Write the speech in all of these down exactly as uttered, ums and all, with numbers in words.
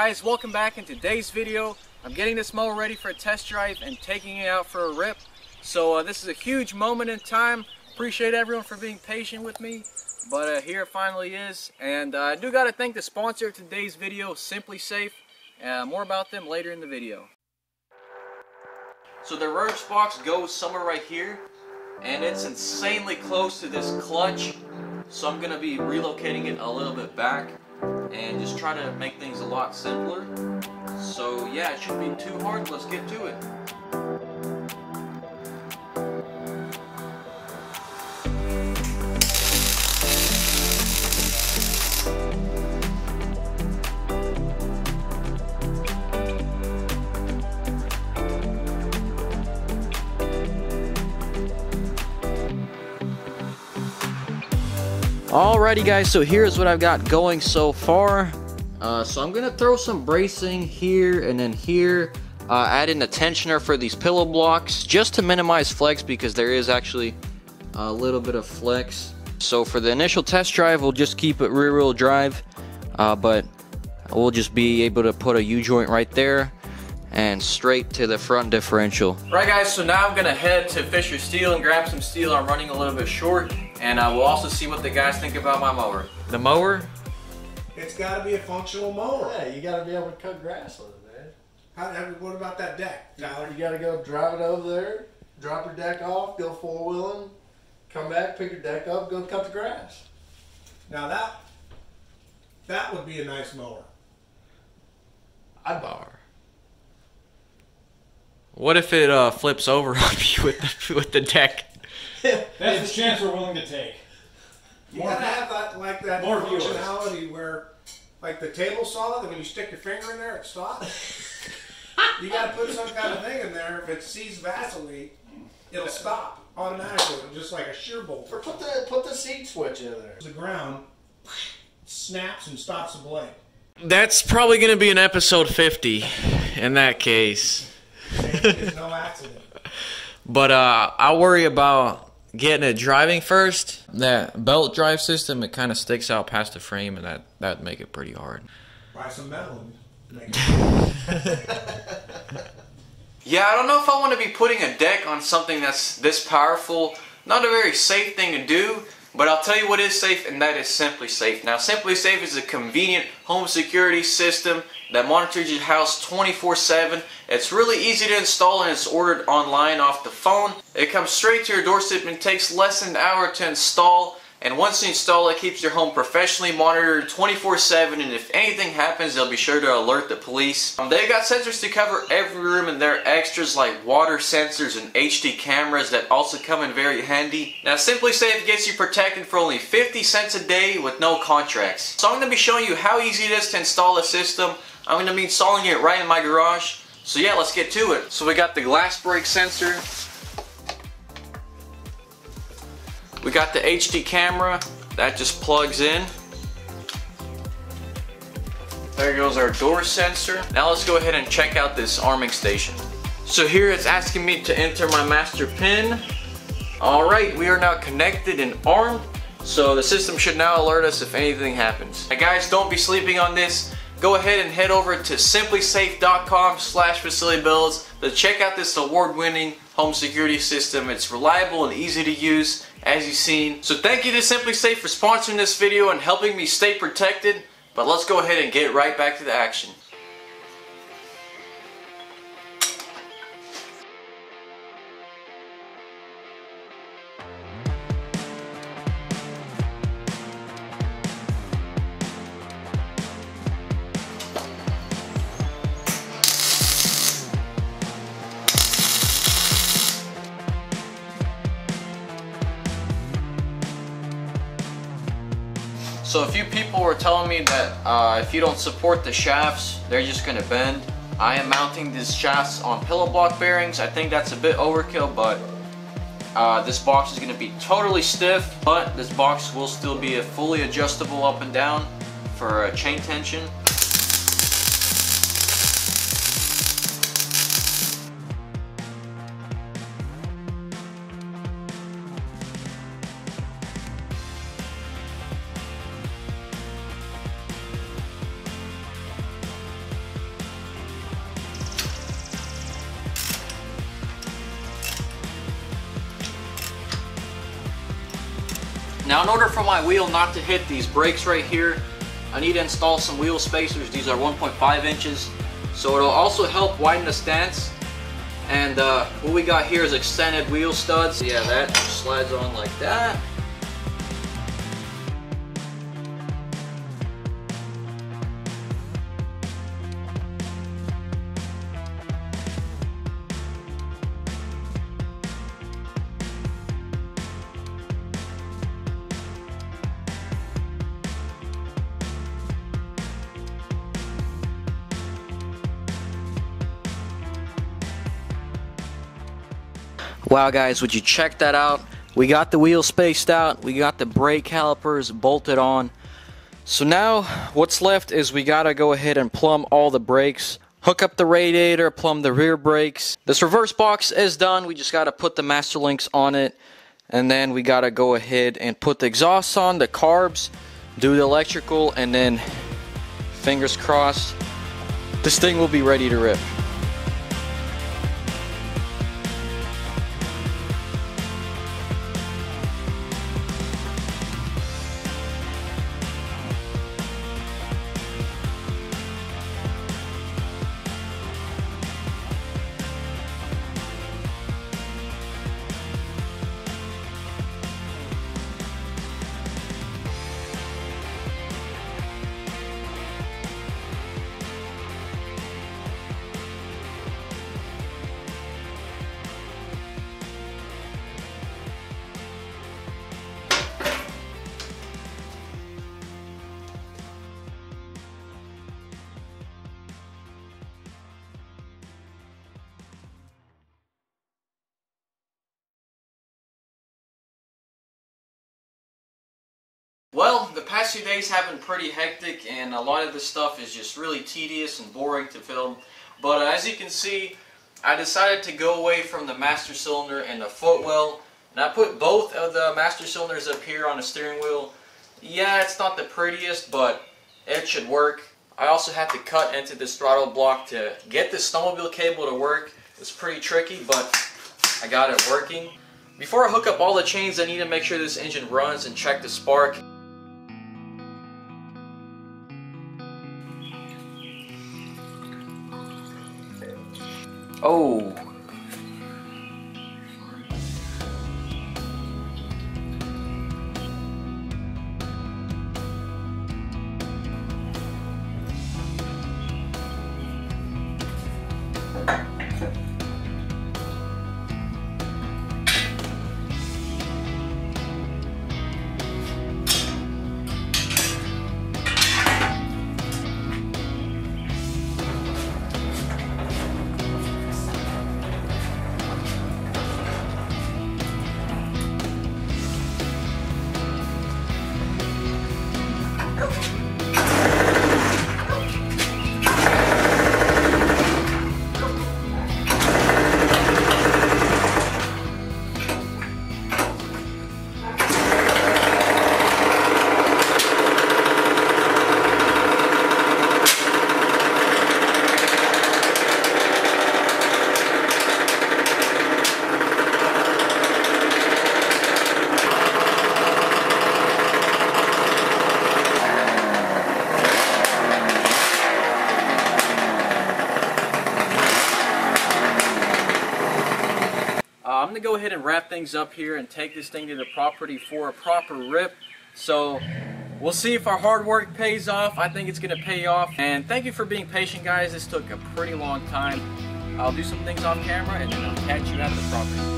Guys, welcome back. In today's video, I'm getting this mower ready for a test drive and taking it out for a rip. So uh, this is a huge moment in time. Appreciate everyone for being patient with me, but uh, here it finally is. And uh, I do got to thank the sponsor of today's video, SimpliSafe. Uh, more about them later in the video. So the reverse box goes somewhere right here, and it's insanely close to this clutch. So I'm going to be relocating it a little bit back and just try to make things a lot simpler. So yeah, it shouldn't be too hard. Let's get to it. Alrighty guys, so here's what I've got going so far. Uh, so I'm gonna throw some bracing here and then here. Uh, add in a tensioner for these pillow blocks just to minimize flex, because there is actually a little bit of flex. So for the initial test drive, we'll just keep it rear wheel drive, uh, but we'll just be able to put a U-joint right there and straight to the front differential. Right guys, so now I'm gonna head to Fisher Steel and grab some steel. I'm running a little bit short. And I will also see what the guys think about my mower. The mower? It's got to be a functional mower. Yeah, you got to be able to cut grass with it, man. How, how, what about that deck, Tyler? You got to go drive it over there, drop your deck off, go four wheeling, come back, pick your deck up, go cut the grass. Now that that would be a nice mower. I'd buy her. What if it uh, flips over on you with the, with the deck? That's the chance we're willing to take. You more, gotta have that, like that more functionality viewers. Where, like the table saw, that when you stick your finger in there, it stops. You gotta put some kind of thing in there. If it sees Vaseline, it'll stop automatically, just like a shear bolt. Or put the put the seat switch in there. The ground snaps and stops the blade. That's probably gonna be an episode fifty, in that case. It's no accident. But uh, I worry about getting it driving first. That belt drive system, it kind of sticks out past the frame, and that that'd make it pretty hard. Buy some metal. Yeah, I don't know if I want to be putting a deck on something that's this powerful. Not a very safe thing to do, but I'll tell you what is safe, and that is SimpliSafe. Now, SimpliSafe is a convenient home security system that monitors your house twenty-four seven. It's really easy to install, and it's ordered online off the phone. It comes straight to your doorstep and takes less than an hour to install. And once you install, it keeps your home professionally monitored twenty-four seven, and if anything happens, they'll be sure to alert the police. Um, they've got sensors to cover every room, and they're extras like water sensors and H D cameras that also come in very handy. Now, SimpliSafe gets you protected for only fifty cents a day with no contracts. So I'm going to be showing you how easy it is to install a system. I'm going to be installing it right in my garage. So yeah, let's get to it. So we got the glass break sensor. We got the H D camera, that just plugs in. There goes our door sensor. Now let's go ahead and check out this arming station. So here it's asking me to enter my master pin. Alright, we are now connected and armed. So the system should now alert us if anything happens. Now guys, don't be sleeping on this. Go ahead and head over to simplisafe dot com slash facility builds to check out this award-winning home security system. It's reliable and easy to use, as you've seen. So thank you to SimpliSafe for sponsoring this video and helping me stay protected. But let's go ahead and get right back to the action. So a few people were telling me that uh, if you don't support the shafts, they're just gonna bend. I am mounting these shafts on pillow block bearings. I think that's a bit overkill, but uh, this box is gonna be totally stiff, but this box will still be a fully adjustable up and down for uh, chain tension. Now, in order for my wheel not to hit these brakes right here, I need to install some wheel spacers. These are one point five inches, so it'll also help widen the stance. And uh, what we got here is extended wheel studs. Yeah, that slides on like that. Wow guys, would you check that out? We got the wheel spaced out, we got the brake calipers bolted on. So now what's left is we gotta go ahead and plumb all the brakes, hook up the radiator, plumb the rear brakes. This reverse box is done, we just gotta put the master links on it, and then we gotta go ahead and put the exhausts on, the carbs, do the electrical, and then fingers crossed, this thing will be ready to rip. Well, the past few days have been pretty hectic and a lot of this stuff is just really tedious and boring to film. But uh, as you can see, I decided to go away from the master cylinder and the footwell. And I put both of the master cylinders up here on the steering wheel. Yeah, it's not the prettiest, but it should work. I also had to cut into this throttle block to get this snowmobile cable to work. It's pretty tricky, but I got it working. Before I hook up all the chains, I need to make sure this engine runs and check the spark. Oh. I'm gonna go ahead and wrap things up here and take this thing to the property for a proper rip. So we'll see if our hard work pays off. I think it's gonna pay off. And thank you for being patient, guys. This took a pretty long time. I'll do some things off camera and then I'll catch you out of the property.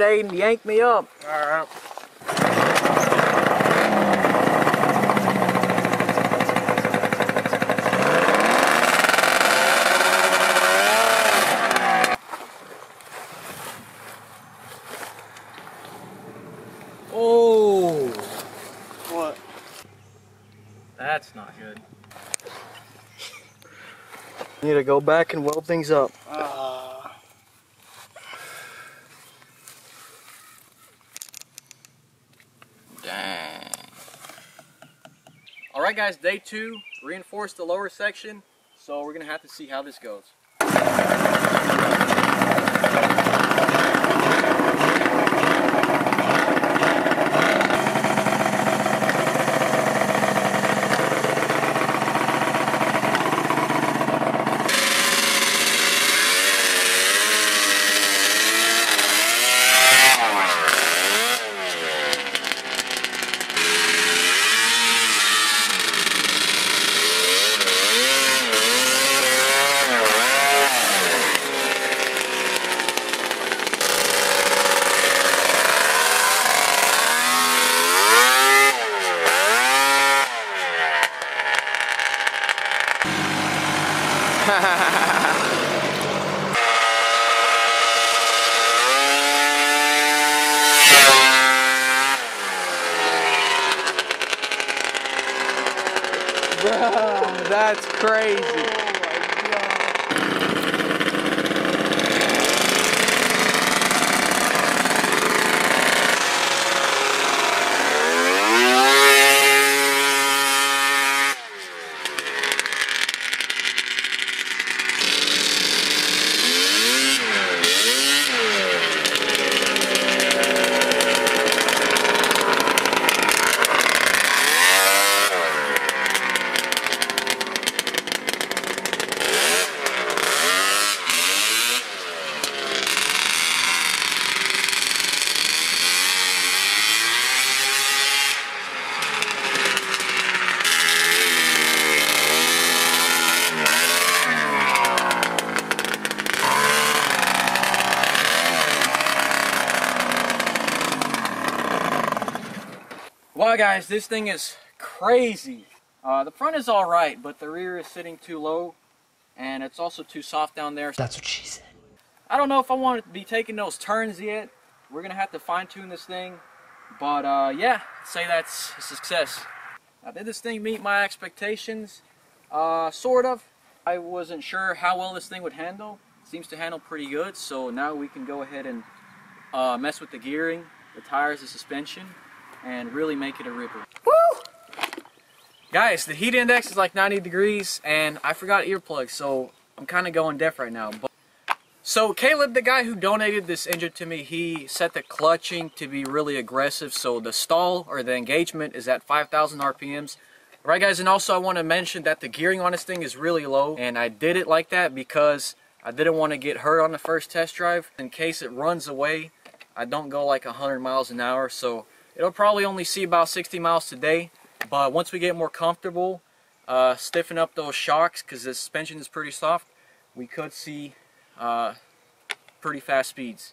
right, Aiden, yank me up. All right. Oh! What? That's not good. Need to go back and weld things up. Uh, dang. Alright guys, day two. Reinforced the lower section. So we're going to have to see how this goes. That's crazy. Oh my God. Wow guys, this thing is crazy. Uh, the front is all right, but the rear is sitting too low, and it's also too soft down there. That's what she said. I don't know if I want to be taking those turns yet. We're gonna have to fine-tune this thing, but uh, yeah, say that's a success. Now, did this thing meet my expectations? Uh, sort of. I wasn't sure how well this thing would handle. It seems to handle pretty good, so now we can go ahead and uh, mess with the gearing, the tires, the suspension, and really make it a ripper. Woo! Guys, the heat index is like ninety degrees, and I forgot earplugs, so I'm kind of going deaf right now. But so Caleb, the guy who donated this engine to me, he set the clutching to be really aggressive, so the stall, or the engagement, is at five thousand R P Ms. All right, guys, and also I want to mention that the gearing on this thing is really low, and I did it like that because I didn't want to get hurt on the first test drive. In case it runs away, I don't go like a hundred miles an hour, so it'll probably only see about sixty miles today, but once we get more comfortable, uh, stiffen up those shocks, because the suspension is pretty soft, we could see uh, pretty fast speeds.